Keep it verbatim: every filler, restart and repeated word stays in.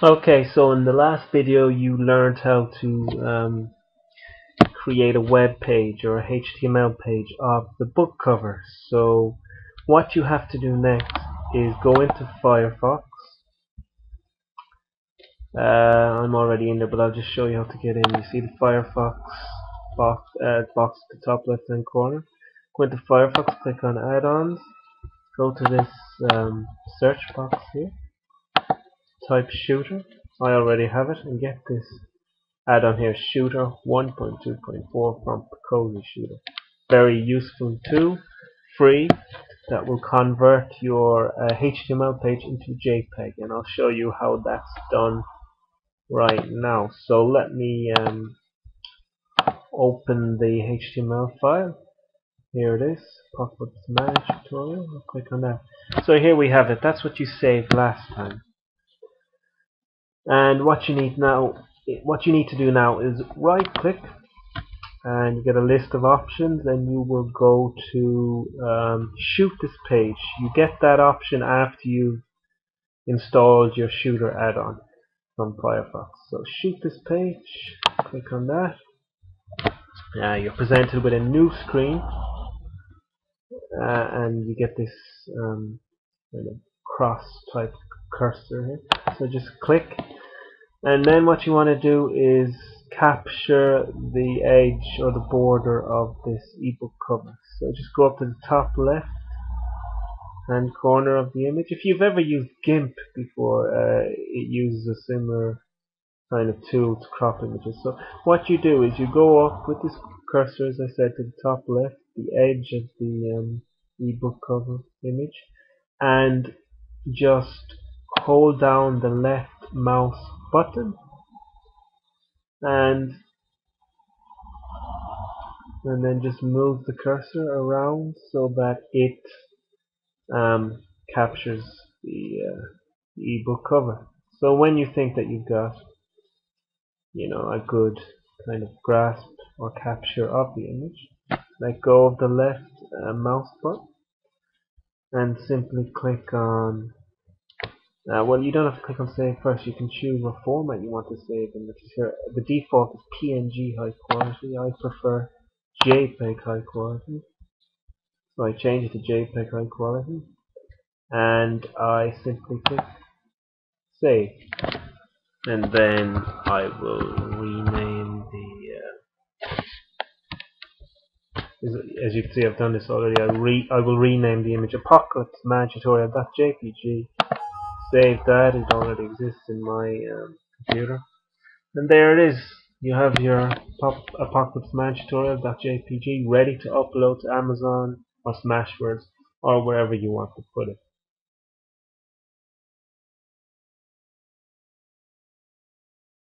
Okay, so in the last video you learned how to um, create a web page or a H T M L page of the book cover. So what you have to do next is go into Firefox. Uh, I'm already in there, but I'll just show you how to get in. You see the Firefox box, uh, box at the top left hand corner. Go into Firefox, click on add-ons, go to this um, search box here, type Shooter. I already have it, and get this add-on here, Shooter one point two point four from Picozi Shooter. Very useful tool, free, that will convert your uh, H T M L page into JPEG, and I'll show you how that's done right now. So let me um, open the H T M L file. Here it is, pop-up manage tutorial. I'll click on that. So here we have it. That's what you saved last time. And what you need now, what you need to do now is right-click, and you get a list of options, and you will go to um, shoot this page. You get that option after you've installed your Shooter add-on from Firefox. So shoot this page. Click on that. Now uh, you're presented with a new screen. Uh, and you get this um, cross type cursor here. So just click, and then what you want to do is capture the edge or the border of this ebook cover. So just go up to the top left hand corner of the image. If you've ever used GIMP before, uh, it uses a similar kind of tool to crop images. So what you do is you go up with this cursor, as I said, to the top left, the edge of the um, ebook cover image, and just hold down the left mouse button, and and then just move the cursor around so that it um, captures the uh, ebook cover. So when you think that you've got, you know, a good kind of grasp or capture of the image, let go of the left uh, mouse button and simply click on, uh, well, you don't have to click on save first, you can choose what format you want to save in, which is here. The default is P N G high quality. I prefer JPEG high quality, so I change it to JPEG high quality, and I simply click save, and then I will rename the uh, as you can see, I've done this already. I re I will rename the image Apocalypse Man Tutorial.jpg. Save that; it already exists in my um, computer. And there it is. You have your pop Apocalypse Man Tutorial.jpg ready to upload to Amazon or Smashwords or wherever you want to put it.